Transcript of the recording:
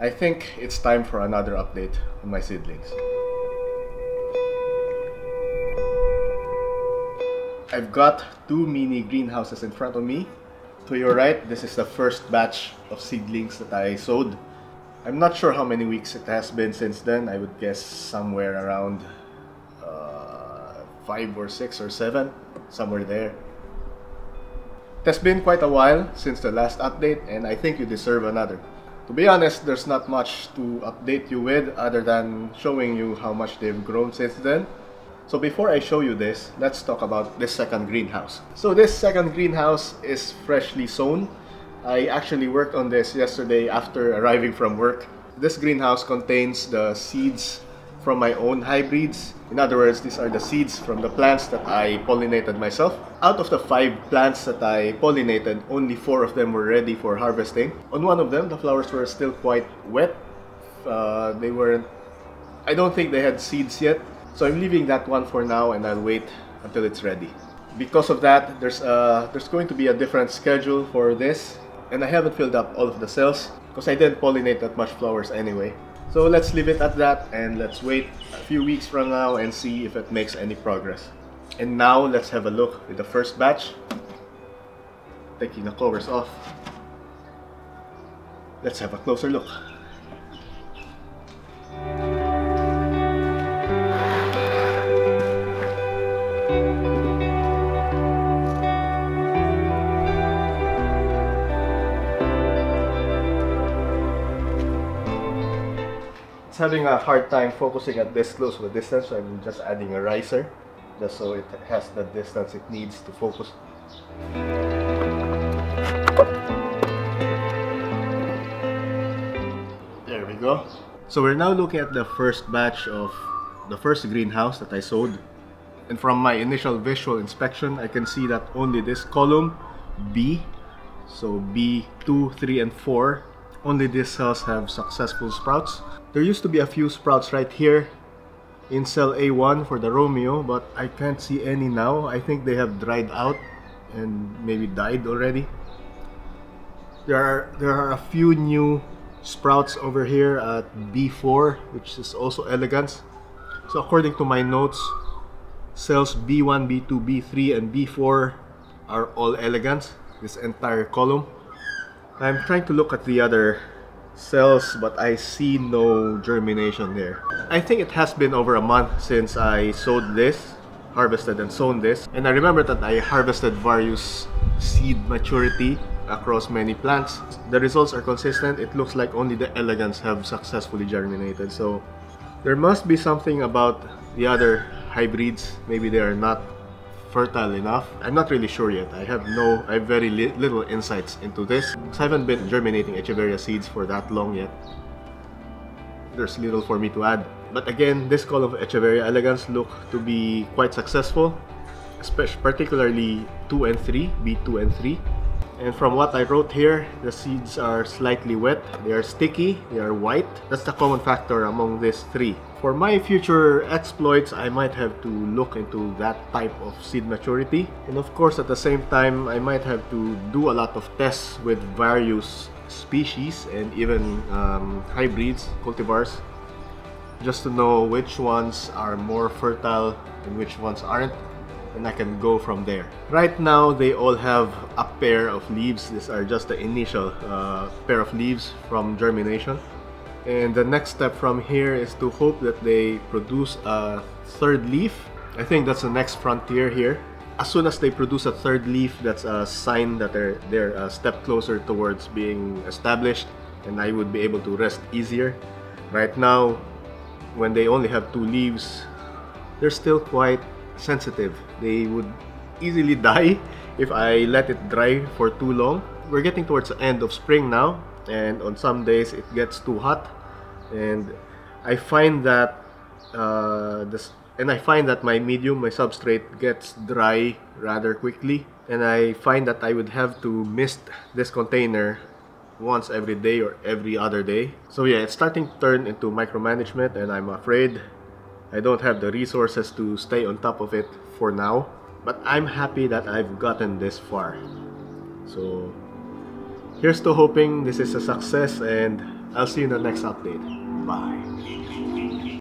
I think it's time for another update on my seedlings. I've got two mini greenhouses in front of me. To your right, this is the first batch of seedlings that I sowed. I'm not sure how many weeks it has been since then. I would guess somewhere around 5 or 6 or 7, somewhere there. It has been quite a while since the last update, and I think you deserve another. To be honest, there's not much to update you with other than showing you how much they've grown since then. So before I show you this, let's talk about this second greenhouse. So this second greenhouse is freshly sown. I actually worked on this yesterday after arriving from work. This greenhouse contains the seeds from my own hybrids. In other words, these are the seeds from the plants that I pollinated myself. Out of the 5 plants that I pollinated, only 4 of them were ready for harvesting. On one of them, the flowers were still quite wet. I don't think they had seeds yet. So I'm leaving that one for now, and I'll wait until it's ready. Because of that, there's going to be a different schedule for this. And I haven't filled up all of the cells because I didn't pollinate that much flowers anyway. So let's leave it at that, and let's wait a few weeks from now and see if it makes any progress. And now let's have a look at the first batch. Taking the covers off. Let's have a closer look. It's having a hard time focusing at this close of a distance, so I'm just adding a riser just so it has the distance it needs to focus. There we go. So we're now looking at the first batch of the first greenhouse that I sowed, and from my initial visual inspection I can see that only this column B, so B2, 3 and 4, only these cells have successful sprouts. There used to be a few sprouts right here in cell A1 for the Romeo, but I can't see any now. I think they have dried out and maybe died already. There are a few new sprouts over here at B4, which is also elegans. So according to my notes, cells B1, B2, B3, and B4 are all elegans, this entire column. I'm trying to look at the other cells, but I see no germination there. I think it has been over a month since I sowed this, harvested and sown this. And I remember that I harvested various seed maturity across many plants. The results are consistent. It looks like only the elegans have successfully germinated. So there must be something about the other hybrids. Maybe they are not fertile enough. I'm not really sure yet. I have very little insights into this because I haven't been germinating Echeveria seeds for that long yet. There's little for me to add. But again, this call of Echeveria elegans look to be quite successful, especially particularly 2 and 3, B2 and 3. And from what I wrote here, the seeds are slightly wet, they are sticky, they are white. That's the common factor among these 3. For my future exploits, I might have to look into that type of seed maturity. And of course, at the same time, I might have to do a lot of tests with various species and even hybrids, cultivars, just to know which ones are more fertile and which ones aren't. And I can go from there. Right now, they all have a pair of leaves. These are just the initial pair of leaves from germination. And the next step from here is to hope that they produce a third leaf. I think that's the next frontier here. As soon as they produce a third leaf, that's a sign that they're a step closer towards being established, and I would be able to rest easier. Right now, when they only have 2 leaves, they're still quite sensitive. They would easily die if I let it dry for too long. We're getting towards the end of spring now, and on some days it gets too hot, and I find that my medium, my substrate, gets dry rather quickly, and I find that I would have to mist this container once every day or every other day. So yeah, it's starting to turn into micromanagement, and I'm afraid I don't have the resources to stay on top of it for now, but I'm happy that I've gotten this far. So here's to hoping this is a success, and I'll see you in the next update. Bye.